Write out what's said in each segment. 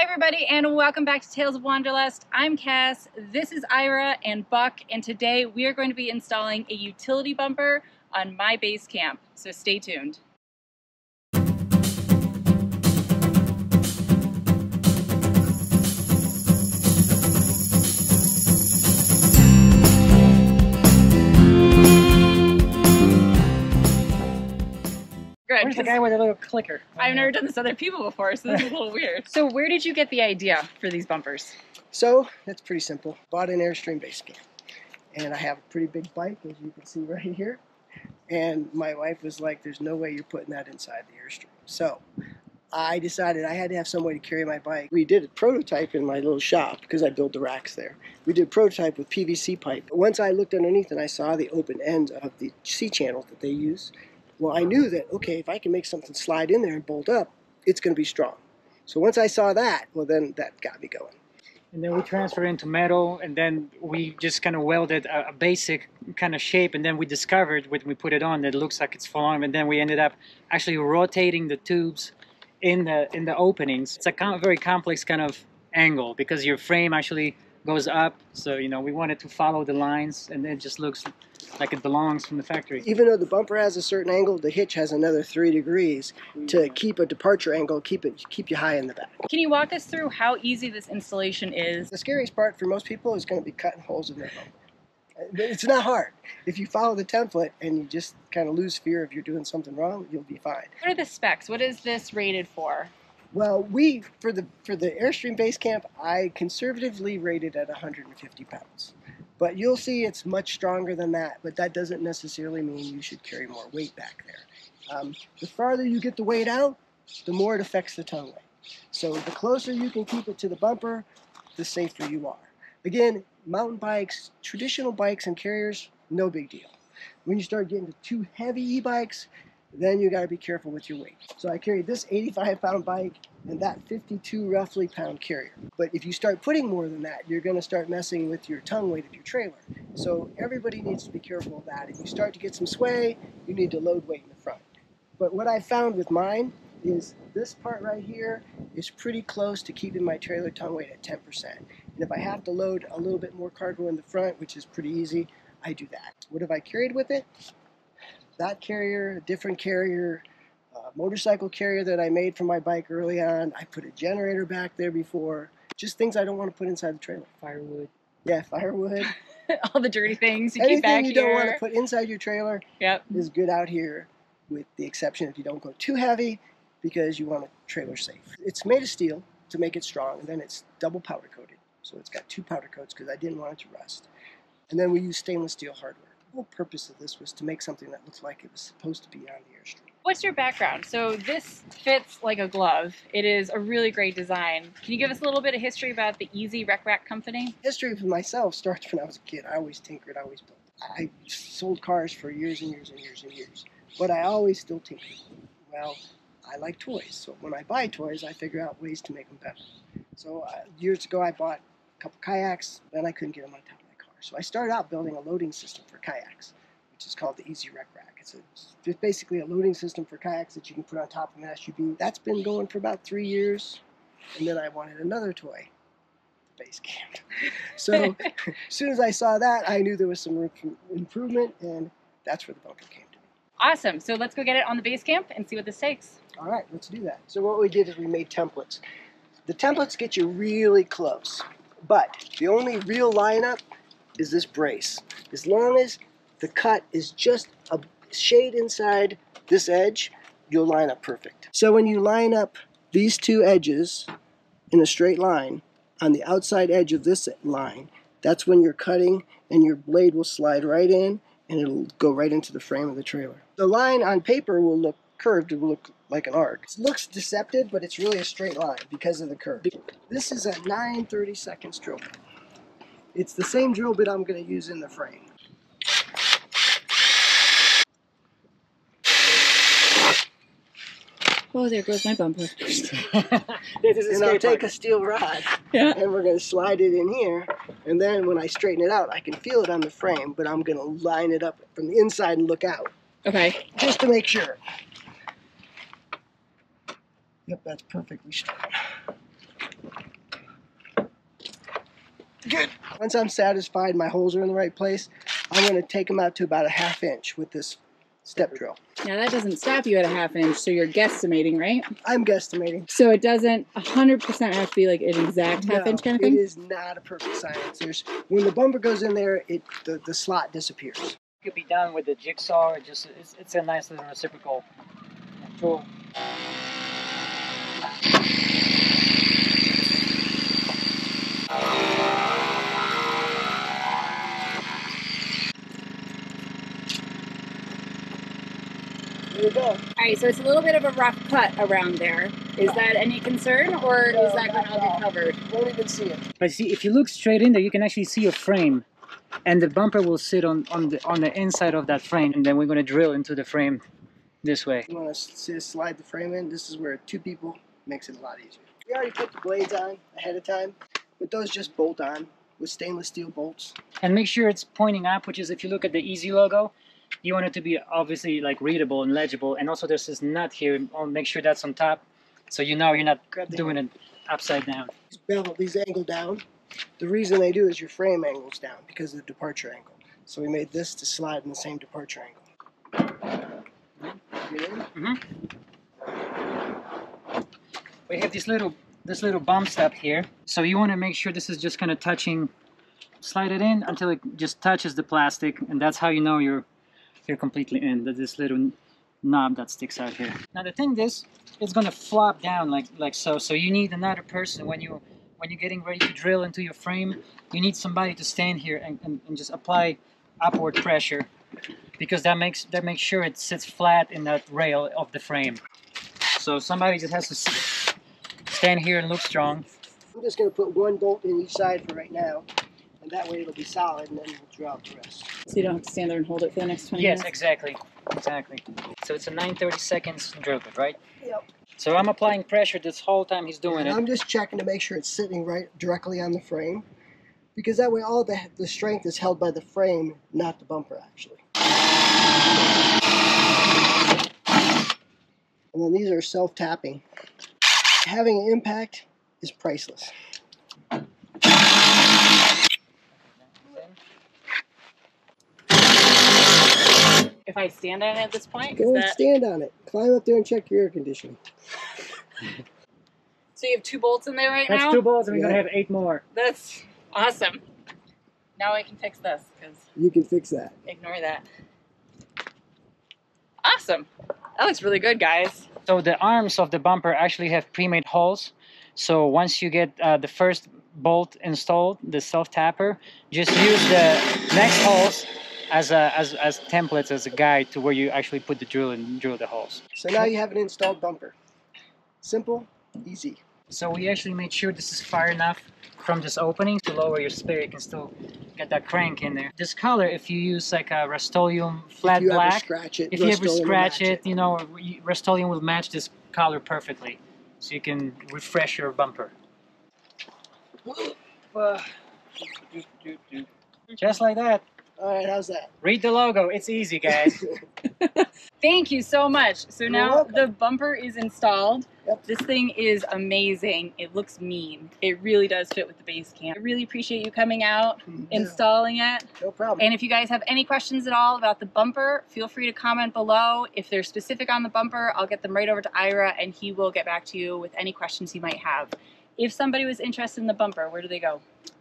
Hi everybody and welcome back to Tales of Wanderlust. I'm Cass, this is Ira and Buck, and today we are going to be installing a utility bumper on my Basecamp, so stay tuned. Where's the guy with a little clicker? I've never done this to other people before, so this is a little weird. So where did you get the idea for these bumpers? So that's pretty simple. Bought an Airstream Basecamp, and I have a pretty big bike, as you can see right here. And my wife was like, "There's no way you're putting that inside the Airstream." So I decided I had to have some way to carry my bike. We did a prototype in my little shop because I build the racks there. We did a prototype with PVC pipe. Once I looked underneath and I saw the open end of the C-channel that they use. Well, I knew that, okay, if I can make something slide in there and bolt up, it's going to be strong. So once I saw that, well, then that got me going. And then we transferred into metal, and then we just kind of welded a basic kind of shape, and then we discovered when we put it on that it looks like it's full arm, and then we ended up actually rotating the tubes in the openings. It's a very complex kind of angle because your frame actually goes up, so you know we wanted to follow the lines, and it just looks like it belongs from the factory. Even though the bumper has a certain angle, the hitch has another 3 degrees to keep a departure angle, keep you high in the back. Can you walk us through how easy this installation is? The scariest part for most people is going to be cutting holes in their bumper. It's not hard. If you follow the template and you just kind of lose fear of you're doing something wrong, you'll be fine. What are the specs? What is this rated for? Well, for the Airstream Basecamp, I conservatively rated at 150 pounds. But you'll see it's much stronger than that, but that doesn't necessarily mean you should carry more weight back there. The farther you get the weight out, the more it affects the tongue weight. So the closer you can keep it to the bumper, the safer you are. Again, mountain bikes, traditional bikes and carriers, no big deal. When you start getting to too heavy e-bikes, then you got to be careful with your weight. So I carried this 85-pound bike and that 52 roughly pound carrier. But if you start putting more than that, you're going to start messing with your tongue weight of your trailer. So everybody needs to be careful of that. If you start to get some sway, you need to load weight in the front. But what I found with mine is this part right here is pretty close to keeping my trailer tongue weight at 10%. And if I have to load a little bit more cargo in the front, which is pretty easy, I do that. What have I carried with it? That carrier, a different carrier, a motorcycle carrier that I made for my bike early on. I put a generator back there before. Just things I don't want to put inside the trailer. Firewood. Yeah, firewood. All the dirty things you keep back here. Anything you don't want to put inside your trailer is good out here, with the exception if you don't go too heavy, because you want a trailer safe. It's made of steel to make it strong, and then it's double powder coated. So it's got 2 powder coats because I didn't want it to rust. And then we use stainless steel hardware. The whole purpose of this was to make something that looked like it was supposed to be on the Airstream. What's your background? So this fits like a glove. It is a really great design. Can you give us a little bit of history about the EZ Rec Rack company? History for myself starts when I was a kid. I always tinkered, I always built. I sold cars for years and years and years and years, but I always still tinker. Well, I like toys, so when I buy toys, I figure out ways to make them better. So years ago, I bought a couple kayaks, then I couldn't get them on top. So I started out building a loading system for kayaks, which is called the EZ Rec Rack. It's basically a loading system for kayaks that you can put on top of an SUV. That's been going for about 3 years, and then I wanted another toy, the Basecamp. So as soon as I saw that, I knew there was some room for improvement, and that's where the bumper came to me. Awesome. So let's go get it on the Basecamp and see what this takes. All right, let's do that. So what we did is we made templates. The templates get you really close, but the only real lineup is this brace. As long as the cut is just a shade inside this edge, you'll line up perfect. So when you line up these 2 edges in a straight line on the outside edge of this line, that's when you're cutting and your blade will slide right in and it'll go right into the frame of the trailer. The line on paper will look curved, it will look like an arc. It looks deceptive, but it's really a straight line because of the curve. This is a 9/32 drill bit. It's the same drill bit I'm going to use in the frame. Oh, there goes my bumper. And I'll take a steel rod, and we're going to slide it in here, and then when I straighten it out, I can feel it on the frame, but I'm going to line it up from the inside and look out. Okay. Just to make sure. Yep, that's perfectly straight. Good. Once I'm satisfied my holes are in the right place, I'm going to take them out to about a half inch with this step drill. Now that doesn't stop you at a half inch, so you're guesstimating, right? I'm guesstimating. So it doesn't 100% have to be like an exact half inch kind of thing? It is not a perfect science. There's, when the bumper goes in there, the slot disappears. It could be done with a jigsaw, or just, it's a nice little reciprocal tool. There you go. All right, so it's a little bit of a rough cut around there. Is that any concern, or is that going to all get covered? You won't even see it. But see, if you look straight in there, you can actually see your frame, and the bumper will sit on the inside of that frame, and then we're going to drill into the frame this way. You want to slide the frame in. This is where two people makes it a lot easier. We already put the blades on ahead of time, but those just bolt on with stainless steel bolts. And make sure it's pointing up, which is, if you look at the EZ logo, you want it to be obviously like readable and legible, and also there's this nut here. I'll make sure that's on top, so you know you're not doing it upside down. Just bevel these angle down. The reason they do is your frame angles down because of the departure angle. So we made this to slide in the same departure angle. We have this little bump stop here, so you want to make sure this is just kind of touching. Slide it in until it just touches the plastic, and that's how you know you're completely in. That this little knob that sticks out here. Now the thing is, it's gonna flop down like so. So you need another person when you're getting ready to drill into your frame. You need somebody to stand here and just apply upward pressure, because that makes sure it sits flat in that rail of the frame. So somebody just has to stand here and look strong. I'm just gonna put one bolt in each side for right now. And that way it'll be solid, and then we'll draw out the rest. So you don't have to stand there and hold it for the next 20 minutes? Yes, exactly. So it's a 9/32 drill bit, right? Yep. So I'm applying pressure this whole time he's doing it. I'm just checking to make sure it's sitting right directly on the frame, because that way all the strength is held by the frame, not the bumper, actually. And then these are self-tapping. Having an impact is priceless. If I stand on it at this point, go and stand on it. Climb up there and check your air conditioning. So you have two bolts in there right now? That's two bolts, and we're gonna have 8 more. That's awesome. Now I can fix this, because you can fix that. Ignore that. Awesome. That looks really good, guys. So the arms of the bumper actually have pre-made holes. So once you get the first bolt installed, the self-tapper, just use the next holes as templates, as a guide to where you actually put the drill and drill the holes. So now you have an installed bumper. Simple, easy. So we actually made sure this is far enough from this opening to lower your spare. You can still get that crank in there. This color, if you use like a Rust-Oleum flat black, if you ever scratch it, you know, Rust-Oleum will match this color perfectly. So you can refresh your bumper. Just like that. All right, how's that? Read the logo. It's easy, guys. Thank you so much. So now the bumper is installed. Yep. This thing is amazing. It looks mean. It really does fit with the Basecamp. I really appreciate you coming out, installing it. No problem. And if you guys have any questions at all about the bumper, feel free to comment below. If they're specific on the bumper, I'll get them right over to Ira, and he will get back to you with any questions you might have. If somebody was interested in the bumper, where do they go?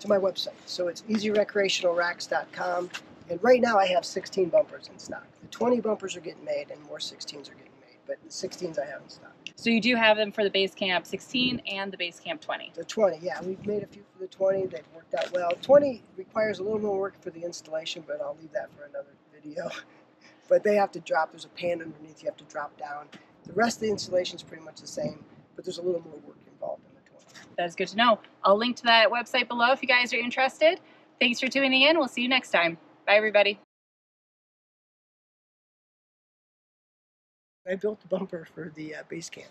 To my website. So it's easyrecreationalracks.com, and right now I have 16 bumpers in stock. The 20 bumpers are getting made, and more 16s are getting made, but the 16s I have in stock. So you do have them for the Basecamp 16 and the Basecamp 20? The 20, yeah. We've made a few for the 20 that worked out well. 20 requires a little more work for the installation, but I'll leave that for another video. But they have to drop. There's a pan underneath you have to drop down. The rest of the installation is pretty much the same, but there's a little more work involved in it. That's good to know. I'll link to that website below if you guys are interested. Thanks for tuning in. We'll see you next time. Bye, everybody. I built the bumper for the Basecamp.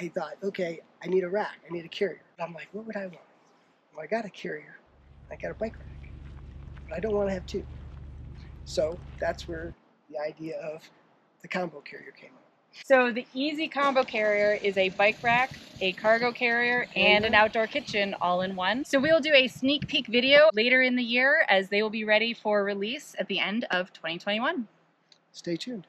I thought, okay, I need a rack. I need a carrier. And I'm like, what would I want? Well, I got a carrier. I got a bike rack. But I don't want to have two. So that's where the idea of the combo carrier came up. So the EZ Combo Carrier is a bike rack, a cargo carrier, and an outdoor kitchen all in one. So we'll do a sneak peek video later in the year as they will be ready for release at the end of 2021. Stay tuned.